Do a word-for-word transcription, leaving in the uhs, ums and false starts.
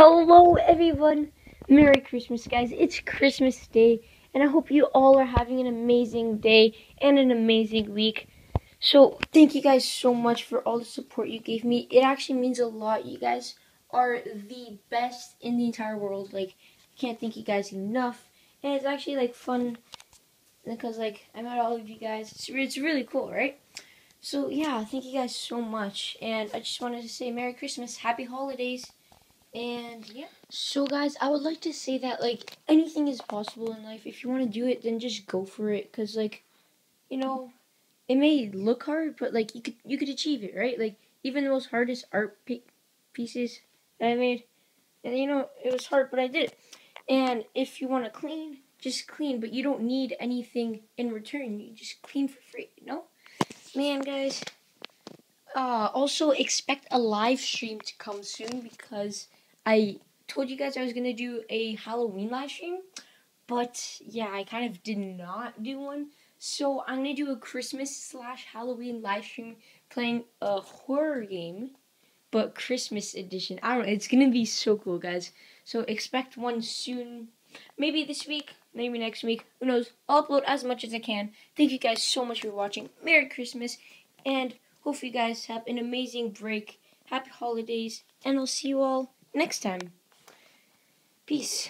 Hello everyone, Merry Christmas guys, it's Christmas Day, and I hope you all are having an amazing day and an amazing week. So, thank you guys so much for all the support you gave me. It actually means a lot. You guys are the best in the entire world. Like, I can't thank you guys enough, and it's actually, like, fun because, like, I met all of you guys. It's, it's really cool, right? So, yeah, thank you guys so much, and I just wanted to say Merry Christmas, Happy Holidays. And yeah, so guys, I would like to say that, like, anything is possible in life. If you want to do it, then just go for it, because, like, you know, it may look hard, but, like, you could you could achieve it, right? Like, even the most hardest art pieces that I made, and, you know, it was hard, but I did it. And if you want to clean, just clean, but you don't need anything in return. You just clean for free, you know? Man, guys, uh also expect a live stream to come soon, because I told you guys I was going to do a Halloween live stream, but yeah, I kind of did not do one. So I'm going to do a Christmas slash Halloween live stream playing a horror game, but Christmas edition. I don't know. It's going to be so cool, guys. So expect one soon. Maybe this week, maybe next week. Who knows? I'll upload as much as I can. Thank you guys so much for watching. Merry Christmas, and hope you guys have an amazing break. Happy holidays, and I'll see you all next time. Peace.